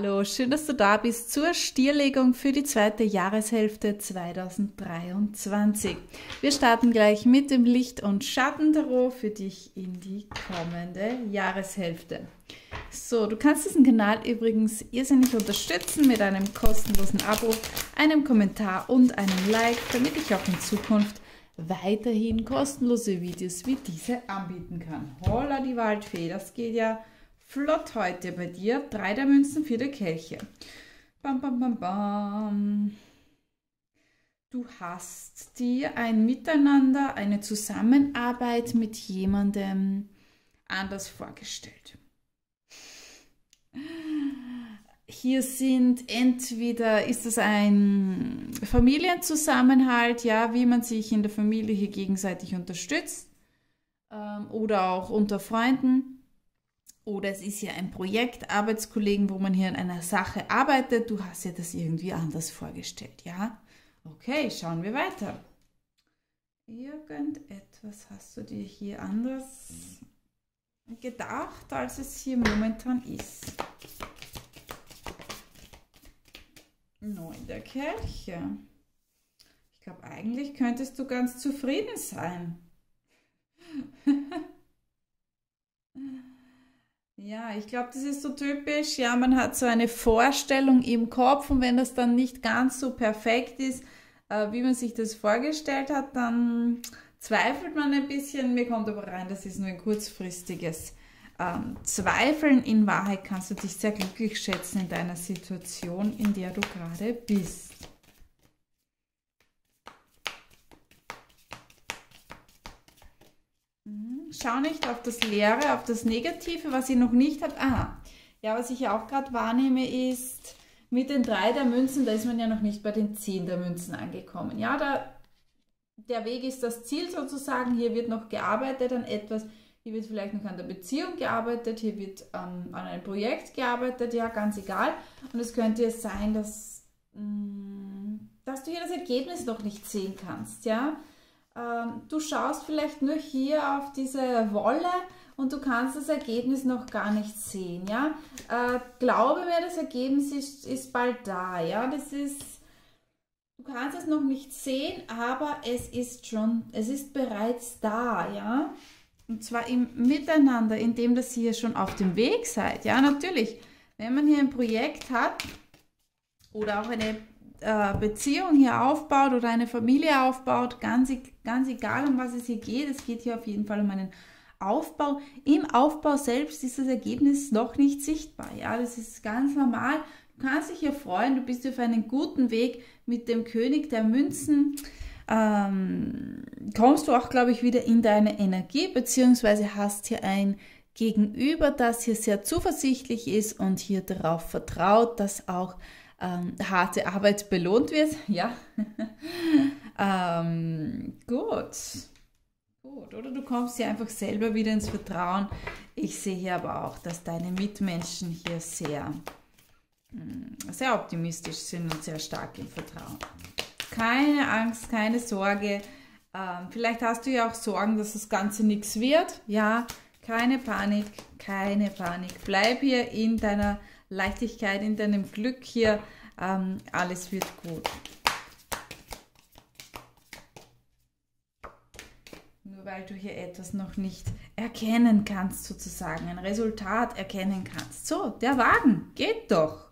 Hallo, schön, dass du da bist zur Stierlegung für die zweite Jahreshälfte 2023. Wir starten gleich mit dem Licht- und Schatten-Tarot für dich in die kommende Jahreshälfte. So, du kannst diesen Kanal übrigens irrsinnig unterstützen mit einem kostenlosen Abo, einem Kommentar und einem Like, damit ich auch in Zukunft weiterhin kostenlose Videos wie diese anbieten kann. Holla die Waldfee, das geht ja flott heute bei dir. 3 der Münzen, 4 der Kelche. Bam, bam, bam, bam. Du hast dir ein Miteinander, eine Zusammenarbeit mit jemandem anders vorgestellt. Hier sind entweder, ist es ein Familienzusammenhalt, ja, wie man sich in der Familie hier gegenseitig unterstützt, oder auch unter Freunden. Oder es ist ja ein Projekt, Arbeitskollegen, wo man hier an einer Sache arbeitet. Du hast ja das irgendwie anders vorgestellt, ja? Okay, schauen wir weiter. Irgendetwas hast du dir hier anders gedacht, als es hier momentan ist. 9 der Kelche. Ich glaube, eigentlich könntest du ganz zufrieden sein. Ja, ich glaube, das ist so typisch, ja, man hat so eine Vorstellung im Kopf und wenn das dann nicht ganz so perfekt ist, wie man sich das vorgestellt hat, dann zweifelt man ein bisschen. Mir kommt aber rein, das ist nur ein kurzfristiges Zweifeln. In Wahrheit kannst du dich sehr glücklich schätzen in deiner Situation, in der du gerade bist. Schau nicht auf das Leere, auf das Negative, was ich noch nicht habe. Ah, ja, was ich ja auch gerade wahrnehme ist, mit den 3 der Münzen, da ist man ja noch nicht bei den 10 der Münzen angekommen. Ja, der Weg ist das Ziel sozusagen, hier wird noch gearbeitet an etwas, hier wird vielleicht noch an der Beziehung gearbeitet, hier wird an einem Projekt gearbeitet, ja, ganz egal. Und es könnte jetzt sein, dass du hier das Ergebnis noch nicht sehen kannst, ja. Du schaust vielleicht nur hier auf diese Wolle und du kannst das Ergebnis noch gar nicht sehen, ja? Glaube mir, das Ergebnis ist bald da, ja? Du kannst es noch nicht sehen, aber es ist bereits da, ja? Und zwar im Miteinander, indem das ihr schon auf dem Weg seid, ja? Natürlich, wenn man hier ein Projekt hat oder auch eine Beziehung hier aufbaut oder eine Familie aufbaut, ganz egal, um was es hier geht, es geht hier auf jeden Fall um einen Aufbau. Im Aufbau selbst ist das Ergebnis noch nicht sichtbar, ja, das ist ganz normal. Du kannst dich hier freuen, du bist auf einen guten Weg mit dem König der Münzen. Kommst du auch, glaube ich, wieder in deine Energie, beziehungsweise hast hier ein Gegenüber, das hier sehr zuversichtlich ist und hier darauf vertraut, dass auch harte Arbeit belohnt wird, ja. Gut. Oder du kommst hier einfach selber wieder ins Vertrauen. Ich sehe hier aber auch, dass deine Mitmenschen hier sehr optimistisch sind und sehr stark im Vertrauen. Keine Angst, keine Sorge. Vielleicht hast du ja auch Sorgen, dass das Ganze nichts wird. Ja, keine Panik, keine Panik. Bleib hier in deiner Leichtigkeit, in deinem Glück hier, alles wird gut. Nur weil du hier etwas noch nicht erkennen kannst, sozusagen, ein Resultat erkennen kannst. So, der Wagen, geht doch.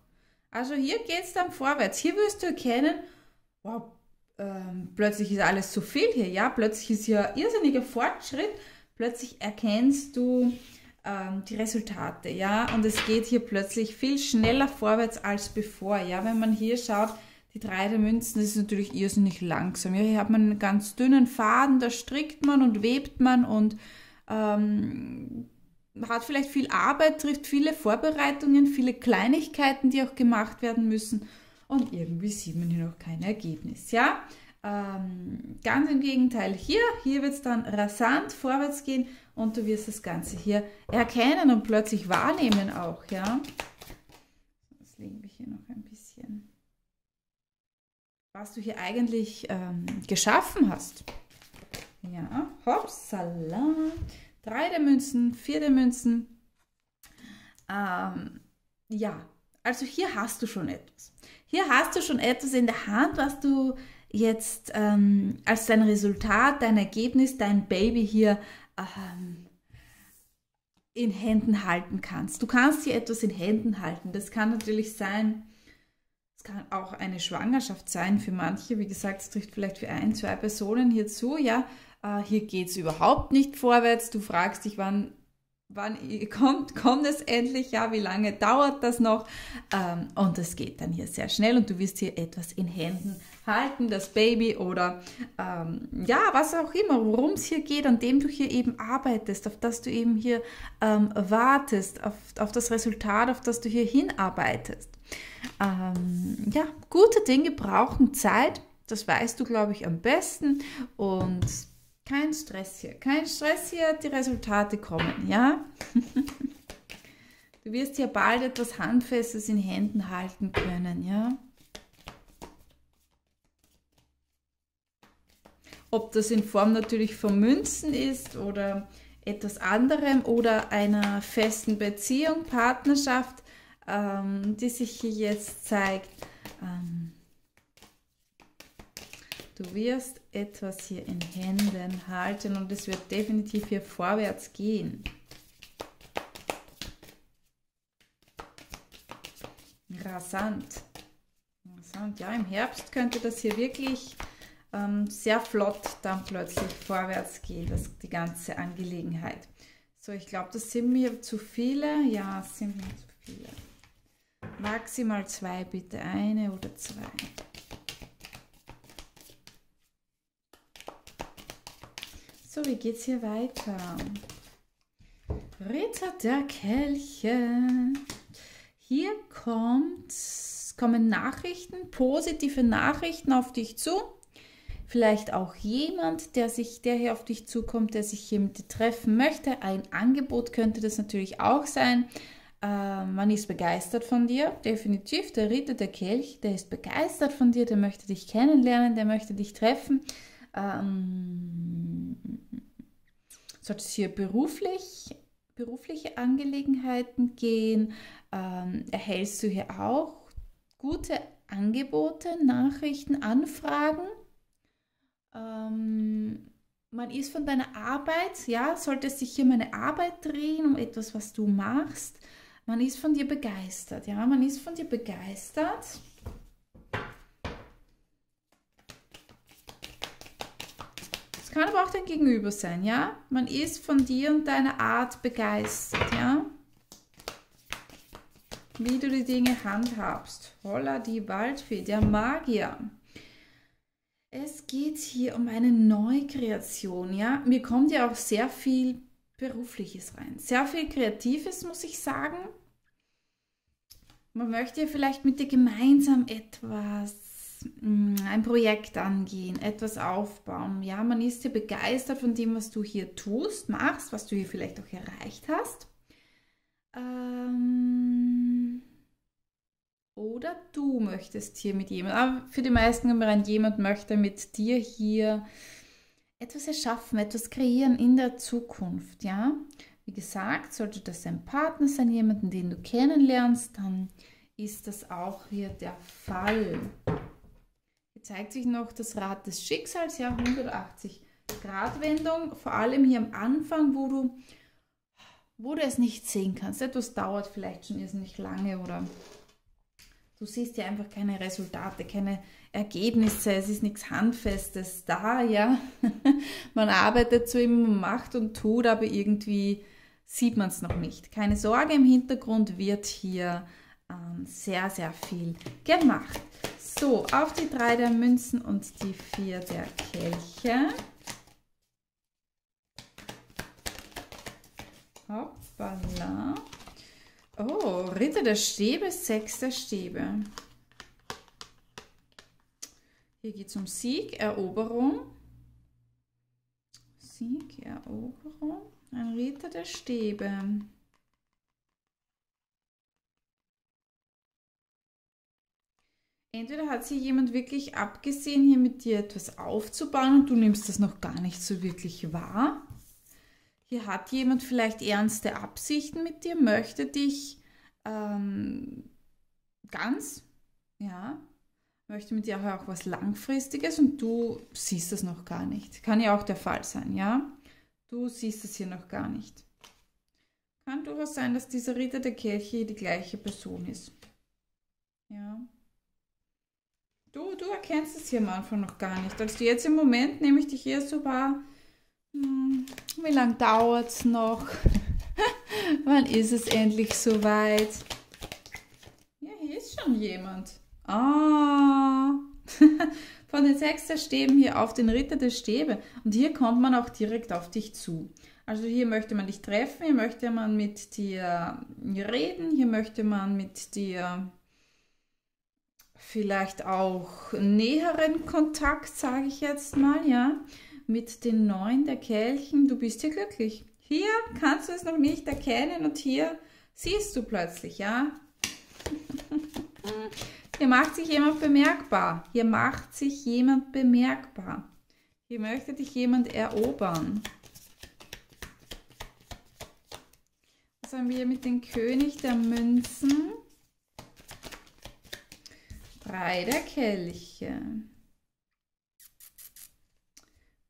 Also hier geht es dann vorwärts. Hier wirst du erkennen, wow, plötzlich ist alles so viel hier, ja, plötzlich ist hier ein irrsinniger Fortschritt, plötzlich erkennst du die Resultate, ja, und es geht hier plötzlich viel schneller vorwärts als bevor, ja, wenn man hier schaut, die 3 der Münzen, das ist natürlich irrsinnig langsam, ja, hier hat man einen ganz dünnen Faden, da strickt man und webt man und hat vielleicht viel Arbeit, trifft viele Vorbereitungen, viele Kleinigkeiten, die auch gemacht werden müssen und irgendwie sieht man hier noch kein Ergebnis, ja. Ganz im Gegenteil, hier wird es dann rasant vorwärts gehen und du wirst das Ganze hier erkennen und plötzlich wahrnehmen auch, ja. Jetzt legen wir hier noch ein bisschen, was du hier eigentlich geschaffen hast. Ja, hoppsala, 3 der Münzen, 4 der Münzen, ja. Also hier hast du schon etwas. Hier hast du schon etwas in der Hand, was du jetzt als dein Resultat, dein Ergebnis, dein Baby hier in Händen halten kannst. Du kannst hier etwas in Händen halten. Das kann natürlich sein, es kann auch eine Schwangerschaft sein für manche. Wie gesagt, es trifft vielleicht für ein, zwei Personen hier zu. Ja, hier geht es überhaupt nicht vorwärts. Du fragst dich, wann kommt es endlich, ja, wie lange dauert das noch, und es geht dann hier sehr schnell und du wirst hier etwas in Händen halten, das Baby oder ja, was auch immer, worum es hier geht, an dem du hier eben arbeitest, auf das du eben hier wartest, auf das Resultat, auf das du hier hinarbeitest. Ja, gute Dinge brauchen Zeit, das weißt du, glaube ich, am besten, und kein Stress hier, die Resultate kommen, ja? Du wirst hier bald etwas Handfestes in Händen halten können, ja? Ob das in Form natürlich von Münzen ist oder etwas anderem oder einer festen Beziehung, Partnerschaft, die sich hier jetzt zeigt. Du wirst etwas hier in Händen halten und es wird definitiv hier vorwärts gehen. Rasant. Rasant. Ja, im Herbst könnte das hier wirklich sehr flott dann plötzlich vorwärts gehen, die ganze Angelegenheit. So, ich glaube, das sind mir zu viele. Ja, das sind mir zu viele. Maximal zwei, bitte. Eine oder zwei. So, wie geht's hier weiter? Ritter der Kelche. Hier kommen Nachrichten, positive Nachrichten auf dich zu. Vielleicht auch jemand, der hier auf dich zukommt, der sich hier mit dir treffen möchte. Ein Angebot könnte das natürlich auch sein. Man ist begeistert von dir, definitiv. Der Ritter der Kelche, der ist begeistert von dir, der möchte dich kennenlernen, der möchte dich treffen. Sollte es hier berufliche Angelegenheiten gehen, erhältst du hier auch gute Angebote, Nachrichten, Anfragen. Man ist von deiner Arbeit, ja, sollte es sich hier um eine Arbeit drehen, um etwas, was du machst, man ist von dir begeistert, ja, man ist von dir begeistert. Kann aber auch dein Gegenüber sein, ja? Man ist von dir und deiner Art begeistert, ja? Wie du die Dinge handhabst. Holla, die Waldfee, der Magier. Es geht hier um eine Neukreation, ja? Mir kommt ja auch sehr viel Berufliches rein. Sehr viel Kreatives, muss ich sagen. Man möchte ja vielleicht mit dir gemeinsam ein Projekt angehen, etwas aufbauen. Ja, man ist hier begeistert von dem, was du hier tust, machst, was du hier vielleicht auch erreicht hast. Oder du möchtest hier mit jemandem, aber für die meisten kommt rein, jemand möchte mit dir hier etwas erschaffen, etwas kreieren in der Zukunft. Ja, wie gesagt, sollte das ein Partner sein, jemanden, den du kennenlernst, dann ist das auch hier der Fall. Zeigt sich noch das Rad des Schicksals, ja, 180-Grad-Wendung, vor allem hier am Anfang, wo du es nicht sehen kannst. Etwas dauert vielleicht schon irrsinnig lange oder du siehst ja einfach keine Resultate, keine Ergebnisse, es ist nichts Handfestes da, ja. Man arbeitet so immer, macht und tut, aber irgendwie sieht man es noch nicht. Keine Sorge, im Hintergrund wird hier sehr, sehr viel gemacht. So, auf die 3 der Münzen und die 4 der Kelche. Hoppala. Oh, Ritter der Stäbe, 6 der Stäbe. Hier geht es um Sieg, Eroberung. Sieg, Eroberung. Ein Ritter der Stäbe. Entweder hat sich jemand wirklich abgesehen, hier mit dir etwas aufzubauen und du nimmst das noch gar nicht so wirklich wahr. Hier hat jemand vielleicht ernste Absichten mit dir, möchte dich ganz, ja, möchte mit dir auch was Langfristiges und du siehst das noch gar nicht. Kann ja auch der Fall sein, ja. Du siehst es hier noch gar nicht. Kann durchaus sein, dass dieser Ritter der Kirche die gleiche Person ist. Ja. Du erkennst es hier am Anfang noch gar nicht. Also jetzt im Moment nehme ich dich hier so wahr, wie lange dauert es noch? Wann ist es endlich soweit? Ja, hier ist schon jemand. Ah, von den 6er Stäben hier auf den Ritter der Stäbe. Und hier kommt man auch direkt auf dich zu. Also hier möchte man dich treffen, hier möchte man mit dir reden, hier möchte man mit dir vielleicht auch näheren Kontakt, sage ich jetzt mal, ja. Mit den 9 der Kelchen, du bist hier glücklich. Hier kannst du es noch nicht erkennen und hier siehst du plötzlich, ja. Hier macht sich jemand bemerkbar. Hier macht sich jemand bemerkbar. Hier möchte dich jemand erobern. Was haben wir mit dem König der Münzen? 3 der Kelche.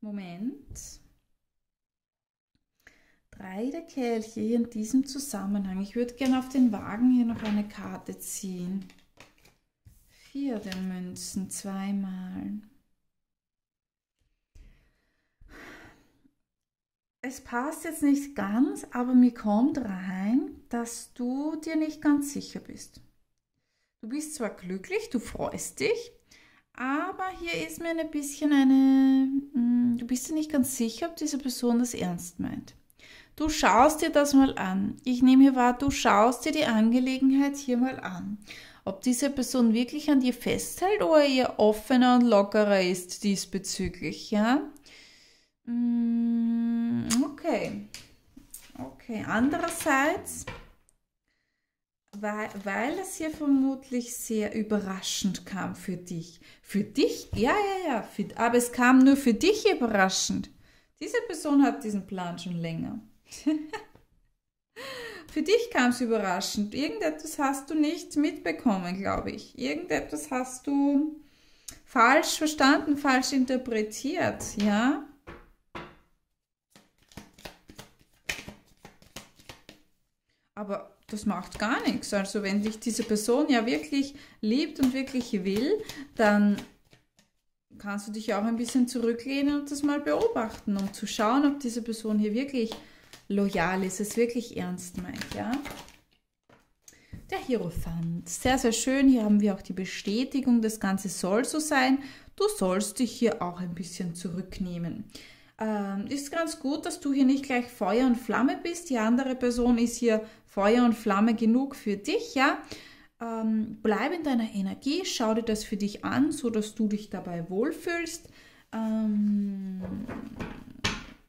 Moment. 3 der Kelche hier in diesem Zusammenhang. Ich würde gerne auf den Wagen hier noch eine Karte ziehen. 4 der Münzen, zweimal. Es passt jetzt nicht ganz, aber mir kommt rein, dass du dir nicht ganz sicher bist. Du bist zwar glücklich, du freust dich, aber hier ist mir ein bisschen eine... Du bist dir nicht ganz sicher, ob diese Person das ernst meint. Du schaust dir das mal an. Ich nehme hier wahr, du schaust dir die Angelegenheit hier mal an. Ob diese Person wirklich an dir festhält oder eher offener und lockerer ist diesbezüglich, ja? Okay. Okay, andererseits... Weil es hier vermutlich sehr überraschend kam für dich. Für dich? Ja, ja, ja. Aber es kam nur für dich überraschend. Diese Person hat diesen Plan schon länger. Für dich kam es überraschend. Irgendetwas hast du nicht mitbekommen, glaube ich. Irgendetwas hast du falsch verstanden, falsch interpretiert, ja? Aber... Das macht gar nichts. Also wenn dich diese Person ja wirklich liebt und wirklich will, dann kannst du dich ja auch ein bisschen zurücklehnen und das mal beobachten, um zu schauen, ob diese Person hier wirklich loyal ist, es wirklich ernst meint, ja? Der Hierophant. Sehr, sehr schön. Hier haben wir auch die Bestätigung, das Ganze soll so sein. Du sollst dich hier auch ein bisschen zurücknehmen. Ist ganz gut, dass du hier nicht gleich Feuer und Flamme bist. Die andere Person ist hier Feuer und Flamme genug für dich, ja. Bleib in deiner Energie, schau dir das für dich an, sodass du dich dabei wohlfühlst.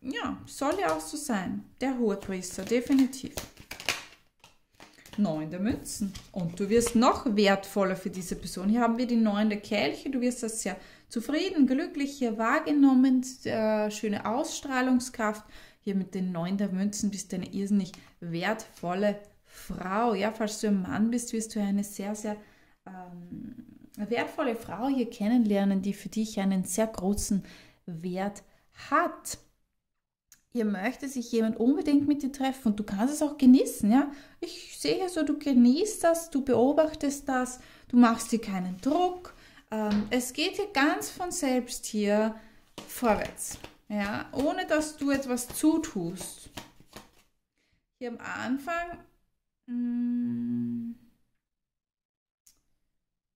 Ja, soll ja auch so sein. Der Hohepriester, definitiv. 9 der Münzen. Und du wirst noch wertvoller für diese Person. Hier haben wir die 9 der Kelche. Du wirst das sehr zufrieden, glücklich hier wahrgenommen. Schöne Ausstrahlungskraft. Hier mit den 9 der Münzen bist du eine irrsinnig wertvolle Frau. Ja, falls du ein Mann bist, wirst du eine sehr, sehr wertvolle Frau hier kennenlernen, die für dich einen sehr großen Wert hat. Hier möchte sich jemand unbedingt mit dir treffen und du kannst es auch genießen, ja. Ich sehe so, du genießt das, du beobachtest das, du machst dir keinen Druck. Es geht hier ganz von selbst hier vorwärts, ja, ohne dass du etwas zutust. Hier am Anfang,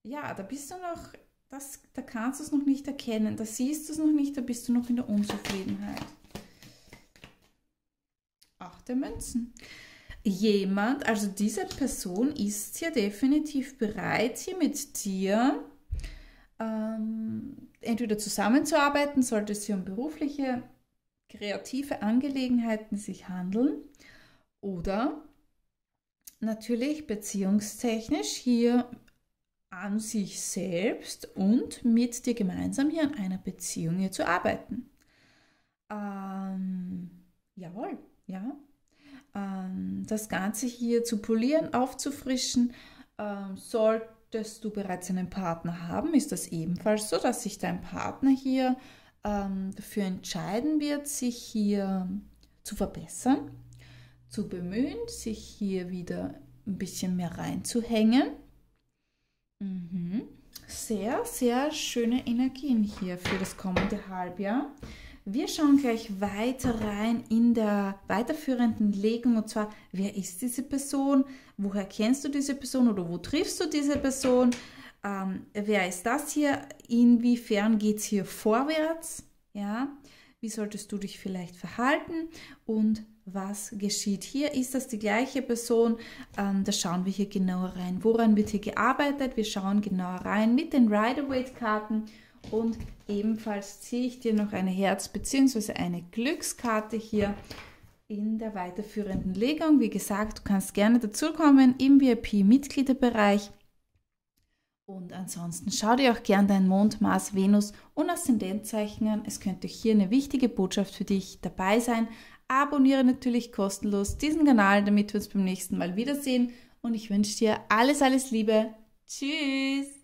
ja, da bist du noch, da kannst du es noch nicht erkennen, da siehst du es noch nicht, da bist du noch in der Unzufriedenheit. 8 der Münzen. Jemand, also diese Person ist hier definitiv bereit, hier mit dir entweder zusammenzuarbeiten, sollte es hier um berufliche, kreative Angelegenheiten sich handeln oder natürlich beziehungstechnisch hier an sich selbst und mit dir gemeinsam hier an einer Beziehung hier zu arbeiten. Jawohl. Ja, das Ganze hier zu polieren, aufzufrischen, soll Solltest du bereits einen Partner haben, ist das ebenfalls so, dass sich dein Partner hier dafür entscheiden wird, sich hier zu verbessern, zu bemühen, sich hier wieder ein bisschen mehr reinzuhängen. Mhm. Sehr, sehr schöne Energien hier für das kommende Halbjahr. Wir schauen gleich weiter rein in der weiterführenden Legung, und zwar, wer ist diese Person, woher kennst du diese Person oder wo triffst du diese Person, wer ist das hier, inwiefern geht es hier vorwärts, ja? Wie solltest du dich vielleicht verhalten und was geschieht hier? Ist das die gleiche Person? Da schauen wir hier genauer rein. Woran wird hier gearbeitet? Wir schauen genauer rein mit den Rider-Waite-Karten. Und ebenfalls ziehe ich dir noch eine Herz- bzw. eine Glückskarte hier in der weiterführenden Legung. Wie gesagt, du kannst gerne dazukommen im VIP-Mitgliederbereich. Und ansonsten schau dir auch gerne dein Mond, Mars, Venus und Aszendenzeichen an. Es könnte hier eine wichtige Botschaft für dich dabei sein. Abonniere natürlich kostenlos diesen Kanal, damit wir uns beim nächsten Mal wiedersehen. Und ich wünsche dir alles, alles Liebe. Tschüss!